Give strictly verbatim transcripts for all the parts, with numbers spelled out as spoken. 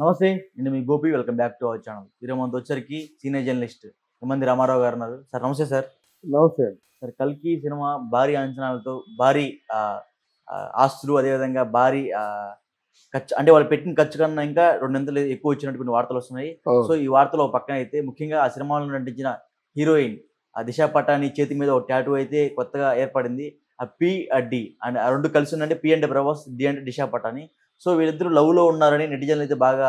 నమస్తే, నేను మీ Gopi. Welcome back to our channel. ఈరోజు మనతో వచ్చరికి సీనియర్ జర్నలిస్ట్ ఎమ్మంది రామారావు గారు ఉన్నారు. సార్ నమస్తే సార్. నమస్తే సార్. కల్కి సినిమా భారీ అంచనాలతో, భారీ ఆస్తులు, అదేవిధంగా భారీ ఖర్చు, అంటే వాళ్ళు పెట్టిన ఖర్చు కన్నా ఇంకా రెండంతలు ఎక్కువ వచ్చినటువంటి వార్తలు వస్తున్నాయి. సో ఈ వార్తలు పక్కన అయితే ముఖ్యంగా ఆ సినిమాలో నటించిన హీరోయిన్ ఆ దిశా పటాని చేతి మీద ఒక టాటూ అయితే కొత్తగా ఏర్పడింది. ఆ పి డి అండ్ రెండు కలిసి ఉందంటే పి అంటే ప్రభాస్, డి అంటే దిశా పటాని. సో వీళ్ళిద్దరు లవ్ లో ఉన్నారని నెటిజన్లు అయితే బాగా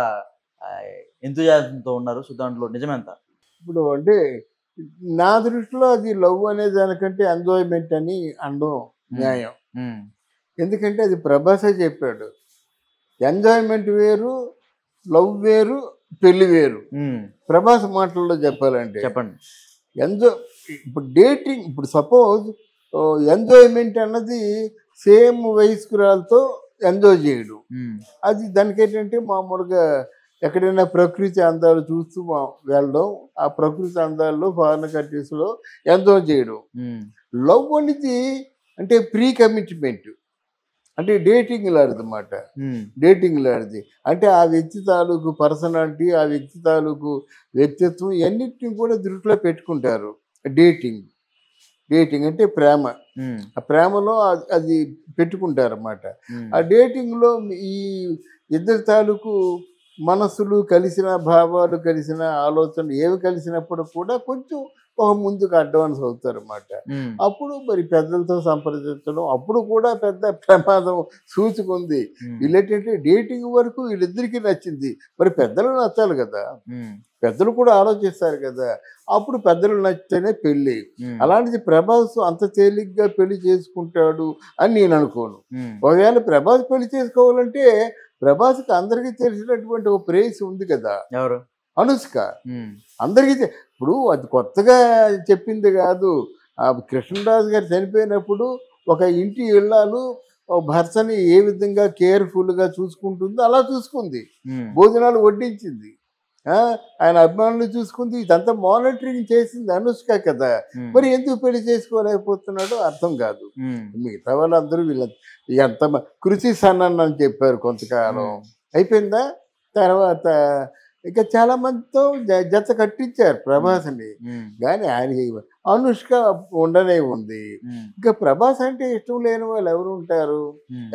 ఎంతోజాతో ఉన్నారు. సో దాంట్లో నిజమేంత? ఇప్పుడు అంటే నా దృష్టిలో అది లవ్ అనే దానికంటే ఎంజాయ్మెంట్ అని అనడం న్యాయం. ఎందుకంటే అది ప్రభాసే చెప్పాడు, ఎంజాయ్మెంట్ వేరు, లవ్ వేరు, పెళ్లి వేరు. ప్రభాస్ మాటల్లో చెప్పాలంటే చెప్పండి, ఎంజాయ్ ఇప్పుడు డేటింగ్, ఇప్పుడు సపోజ్ ఎంజాయ్మెంట్ అన్నది సేమ్ వయస్కురాలతో ఎంజాయ్ చేయడం. అది దానికి ఏంటంటే మామూలుగా ఎక్కడైనా ప్రకృతి అందాలు చూస్తూ వెళ్ళడం, ఆ ప్రకృతి అందాల్లో ఫారిన్ కంట్రీస్లో ఎంజాయ్ చేయడం. లవ్ అనేది అంటే ప్రీ కమిట్మెంట్, అంటే డేటింగ్ లాడదన్నమాట. డేటింగ్ లాడిది అంటే ఆ వ్యక్తి తాలూకు పర్సనాలిటీ, ఆ వ్యక్తి తాలూకు వ్యక్తిత్వం ఇవన్నిటిని కూడా దృష్టిలో పెట్టుకుంటారు. డేటింగ్ డేటింగ్ అంటే ప్రేమ, ఆ ప్రేమలో అది పెట్టుకుంటారన్నమాట. ఆ డేటింగ్లో ఈ ఇద్దరి తాలూకు మనసులు కలిసిన, భావాలు కలిసిన, ఆలోచనలు ఏవి కలిసినప్పుడు కూడా కొంచెం ఒక ముందుకు అడ్వాన్స్ అవుతారన్నమాట. అప్పుడు మరి పెద్దలతో సంప్రదించడం, అప్పుడు కూడా పెద్ద ప్రమాదం సూచిక ఉంది. వీళ్ళేంటంటే డేటింగ్ వరకు వీళ్ళిద్దరికీ నచ్చింది, మరి పెద్దలు నచ్చాలి కదా, పెద్దలు కూడా ఆలోచిస్తారు కదా, అప్పుడు పెద్దలు నచ్చితేనే పెళ్ళి. అలాంటిది ప్రభాస్ అంత తేలిగ్గా పెళ్లి చేసుకుంటాడు అని నేను అనుకోను. ఒకవేళ ప్రభాస్ పెళ్లి చేసుకోవాలంటే ప్రభాస్కి అందరికీ తెలిసినటువంటి ఒక ప్రేయసి ఉంది కదా, ఎవరు? అనుష్క. అందరికీ ఇప్పుడు అది కొత్తగా చెప్పింది కాదు. కృష్ణరాజు గారు చనిపోయినప్పుడు ఒక ఇంటి ఇళ్ళాలు భర్తని ఏ విధంగా కేర్ఫుల్గా చూసుకుంటుందో అలా చూసుకుంది, భోజనాలు వడ్డించింది, ఆయన అభిమానులు చూసుకుంది, ఇదంతా మానిటరింగ్ చేసింది అనుష్క కదా. మరి ఎందుకు పెళ్లి చేసుకోలేకపోతున్నాడో అర్థం కాదు. మిగతా వాళ్ళందరూ వీళ్ళ ఎంత కృషి సన్న అని చెప్పారు కొంతకాలం, అయిపోయిందా? తర్వాత ఇక చాలా మందితో జత కట్టించారు ప్రభాస్ని, కానీ ఆయన అనుష్క ఉండనే ఉంది. ఇంకా ప్రభాస్ అంటే ఇష్టం లేని వాళ్ళు ఎవరు ఉంటారు?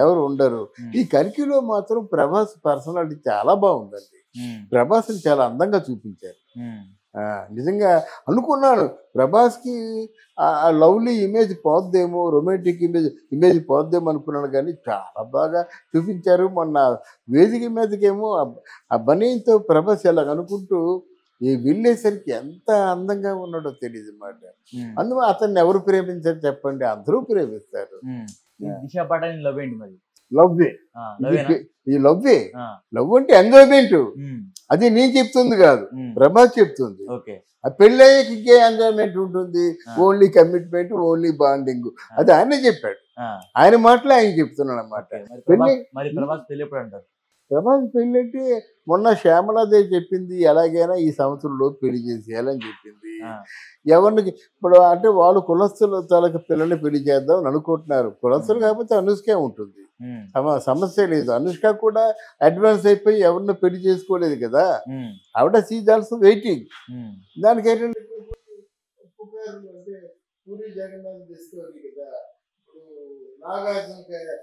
ఎవరు ఉండరు. ఈ కల్కిలో మాత్రం ప్రభాస్ పర్సనాలిటీ చాలా బాగుందండి. ప్రభాస్ని చాలా అందంగా చూపించారు. నిజంగా అనుకున్నాను ప్రభాస్కి ఆ లవ్లీ ఇమేజ్ పోద్దేమో, రొమాంటిక్ ఇమేజ్ ఇమేజ్ పోద్దేమో అనుకున్నాను, కానీ చాలా బాగా చూపించారు. మొన్న వేదిక మీదకేమో ఆ బనీతో ప్రభాస్ ఎలా అనుకుంటూ ఈ వెళ్ళేసరికి ఎంత అందంగా ఉన్నాడో తెలియదు అన్నమాట. అందువల్ల అతన్ని ఎవరు ప్రేమించారు చెప్పండి? అందరూ ప్రేమిస్తారు. లవ్వే ఈ లవ్వే లవ్ అంటే ఎంజాయ్మెంట్, అది నేను చెప్తుంది కాదు, ప్రభాస్ చెప్తుంది. ఆ పెళ్ళయ్యకి ఇంకే ఎంజాయ్మెంట్ ఉంటుంది? Only commitment, only bonding. అది ఆయనే చెప్పాడు, ఆయన మాటలే ఆయన చెప్తున్నాడు అన్నమాట. ప్రభాస్ పెళ్ళి అంటే మొన్న శ్యామలాదేవి చెప్పింది ఎలాగైనా ఈ సంవత్సరంలో పెళ్లి చేసేయాలని చెప్పింది. ఎవరికి ఇప్పుడు అంటే వాళ్ళు కులస్తుల తాలూకు పిల్లల్ని పెళ్లి చేద్దాం అనుకుంటున్నారు. కులస్తులు కాకపోతే అనుష్కే ఉంటుంది, సమస్య లేదు. అనుష్క కూడా అడ్వాన్స్ అయిపోయి ఎవరిని పెళ్లి చేసుకోలేదు కదా ఆవిడ. She's also waiting. దానికైతే పూరి జగన్నాథ్ తీసుకోవాలి కదా, నాగార్జున గారి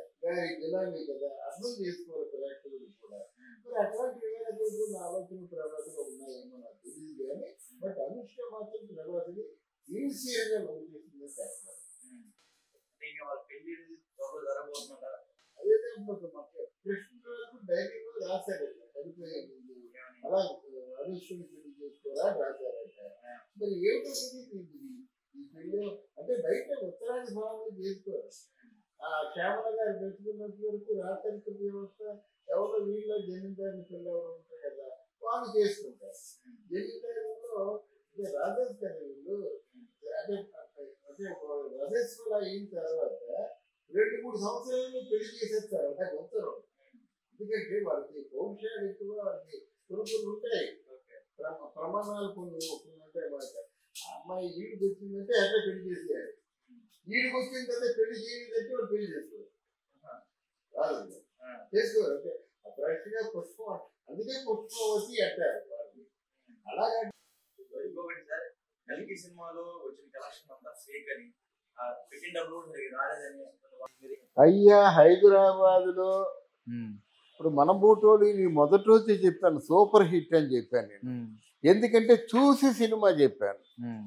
జిల్లానే కదా, అర్థం చేసుకోవాలి ప్రేక్షకులు కూడా. మరి అటువంటి ఏమైనా ఆలోచన ప్రభావితంగా ఉన్నాయేమో నాకు తెలియదు, కానీ బట్ అనుష్క మాత్రం ప్రభావితం ఈజీగా లభిస్తుందని చెప్పారు. అదైతే కృష్ణరాజు డైరీ కూడా రాశారట, చనిపోయారు అలా అనుష్కని పెళ్లి చేసుకోరా రాశారట. మరి ఏంటో ఈ పెళ్ళి అంటే బయట ఉత్తరాది భావంలో చేసుకోరు. ఆ శ్యామల గారు పెట్టుకున్నంత వరకు రాత్రి వ్యవస్థ ఎవరో వీళ్ళ జమీందారిని పిల్లవారు ఉంటారు కదా, వాళ్ళు చేసుకుంటారు. జమీందారులో అంటే రాజస్థానీలు అంటే అంటే రజస్వల అయిన తర్వాత రెండు మూడు సంవత్సరాలు పెళ్లి చేసేస్తారు అంటే ఉత్తరం. ఎందుకంటే వాళ్ళకి భవిష్యత్తు ఎక్కువ, వాళ్ళకి కొనుక్కులు ఉంటాయి, ప్రమాణాలు కొన్ని ఉంటాయి మాట. ఆ అమ్మాయి వీడికి వచ్చిందంటే అదే పెళ్లి చేసేయాలి, వీడికి వచ్చిన తర్వాత పెళ్లి చేయలేదంటే వాళ్ళు పెళ్లి చేసుకోవాలి, చేసుకోవాలి. అంటే కరెక్ట్ గా పుష్పం అందుకే పుష్పవతి అంటారు. అలాగే ఇంకొకటి సార్, కలికి సినిమాలో వచ్చిన కలెక్షన్ అంతా ఫేక్ అని అయ్యా హైదరాబాద్ లో ఇప్పుడు మన బూటోడు మొదటి రోజే చెప్పాను సూపర్ హిట్ అని చెప్పాను నేను. ఎందుకంటే చూసి సినిమా చెప్పాను,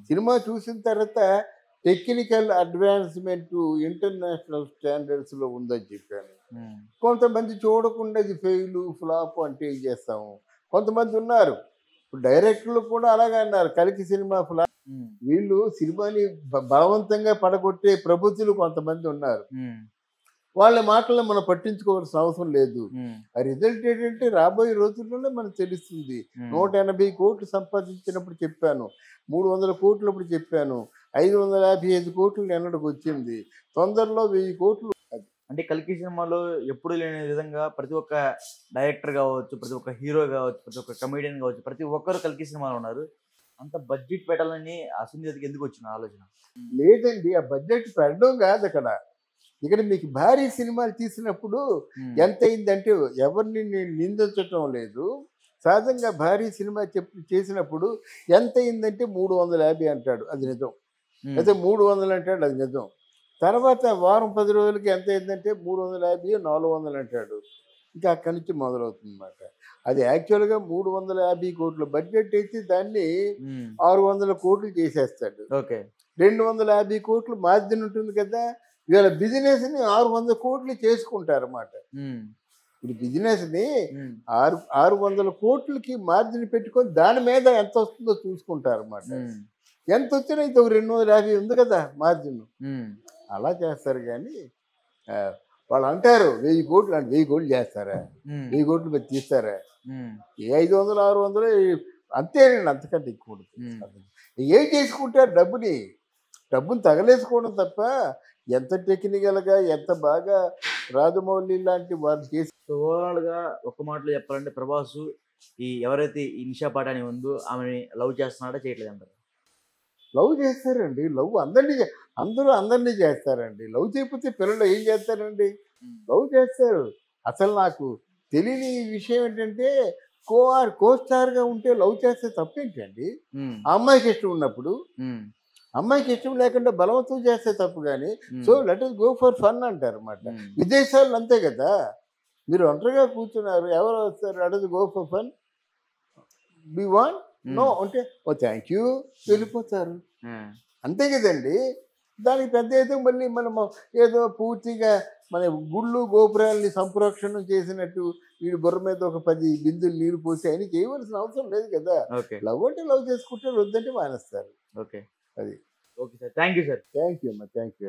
సినిమా చూసిన తర్వాత టెక్నికల్ అడ్వాన్స్మెంట్ ఇంటర్నేషనల్ స్టాండర్డ్స్ లో ఉందని చెప్పాను. కొంతమంది చూడకుండా ఇది ఫెయిల్ ఫ్లాప్ అంటే ఏం చేస్తాము, కొంతమంది ఉన్నారు ఇప్పుడు డైరెక్టర్లు కూడా అలాగే అన్నారు కలికి సినిమా ఫ్లాప్. వీళ్ళు సినిమాని బలవంతంగా పడగొట్టే ప్రభుత్వాలు కొంతమంది ఉన్నారు, వాళ్ళ మాటలను మనం పట్టించుకోవాల్సిన అవసరం లేదు. ఆ రిజల్ట్ ఏంటంటే రాబోయే రోజుల్లోనే మనకు తెలుస్తుంది. నూట ఎనభై కోట్లు సంపాదించినప్పుడు చెప్పాను, మూడు వందల కోట్లు అప్పుడు చెప్పాను, ఐదు వందల యాభై ఐదు కోట్లు ఎన్నడకు వచ్చింది, తొందరలో వెయ్యి కోట్లు. అంటే కల్కి సినిమాలో ఎప్పుడు లేని విధంగా ప్రతి ఒక్క డైరెక్టర్ కావచ్చు, ప్రతి ఒక్క హీరో కావచ్చు, ప్రతి ఒక్క కమెడియన్ కావచ్చు, ప్రతి ఒక్కరు కల్కి సినిమాలో ఉన్నారు. అంత బడ్జెట్ పెట్టాలని అసలు ఎందుకు వచ్చిన ఆలోచన లేదండి. ఆ బడ్జెట్ పెట్టడం కాదు, అక్కడ ఇక్కడ మీకు భారీ సినిమాలు తీసినప్పుడు ఎంత అయిందంటే ఎవరిని నేను నిందించటం లేదు, సహజంగా భారీ సినిమా చెప్ చేసినప్పుడు ఎంత అయిందంటే మూడు వందల యాభై అంటాడు, అది నిజం. అయితే మూడు వందలు అంటాడు, అది నిజం. తర్వాత వారం పది రోజులకి ఎంత అయిందంటే మూడు వందల యాభై నాలుగు వందలు అంటాడు, ఇంకా అక్కడి నుంచి మొదలవుతుంది అన్నమాట. అది యాక్చువల్గా మూడు వందల యాభై కోట్లు బడ్జెట్ అయితే దాన్ని ఆరు వందల కోట్లు చేసేస్తాడు. ఓకే, రెండు వందల యాభై కోట్లు మార్జిన్ ఉంటుంది కదా. ఇవాళ బిజినెస్ని ఆరు వందల కోట్లు చేసుకుంటారు అన్నమాట. ఇప్పుడు బిజినెస్ని ఆరు ఆరు వందల కోట్లకి మార్జిన్ పెట్టుకొని దాని మీద ఎంత వస్తుందో చూసుకుంటారు అన్నమాట. ఎంత వచ్చినా ఇది ఒక రెండు వందల యాభై ఉంది కదా మార్జిన్, అలా చేస్తారు. కానీ వాళ్ళు అంటారు వెయ్యి కోట్లు అంటే వెయ్యి కోట్లు చేస్తారా, వెయ్యి కోట్లు పెట్టి తీస్తారా, ఏ ఐదు వందలు ఆరు వందలు అంతేనండి, అంతకంటే ఎక్కువ ఏం చేసుకుంటారు. డబ్బుని డబ్బుని తగలేసుకోవడం తప్ప ఎంత టెక్నికల్గా ఎంత బాగా రాజమౌళి లాంటి వాళ్ళు చేసి. ఓవరాల్గా ఒక మాటలో చెప్పాలంటే ప్రభాస్ ఈ ఎవరైతే ఈ నిషా పాటాని ఉందో ఆమెని లవ్ చేస్తున్నాడో చేయట్లేదు అంటారు. లవ్ చేస్తారండి, లవ్ అందరినీ అందరూ అందరినీ చేస్తారండి. లవ్ చేయకపోతే పిల్లలు ఏం చేస్తారండి, లవ్ చేస్తారు. అసలు నాకు తెలియని విషయం ఏంటంటే కో ఆర్ కో స్టార్గా ఉంటే లవ్ చేస్తే తప్పేంటండి. ఆ అమ్మాయికి ఇష్టం ఉన్నప్పుడు, అమ్మాయికి ఇష్టం లేకుండా బలవంతం చేస్తే తప్పు. కానీ so let us go for fun అంటారు అన్నమాట. విదేశాలు అంతే కదా, మీరు ఒంటరిగా కూర్చున్నారు, ఎవరు వస్తారు, let us go for fun, we want no అంటే ఓ థ్యాంక్ యూ వెళ్ళిపోతారు, అంతే కదండి. దానికి పెద్ద ఏదో మళ్ళీ మనము ఏదో పూర్తిగా మన గుళ్ళు గోపురాలని సంప్రోక్షణం చేసినట్టు వీడి బుర్ర మీద ఒక పది బిందులు నీరు పోసి ఆయన చేయవలసిన అవసరం లేదు కదా. లవ్ అంటే లవ్ చేసుకుంటే, వద్దంటే మానేస్తారు. ఓకే, అది okay sir, thank you sir, thank you అమ్మా, థ్యాంక్ యూ.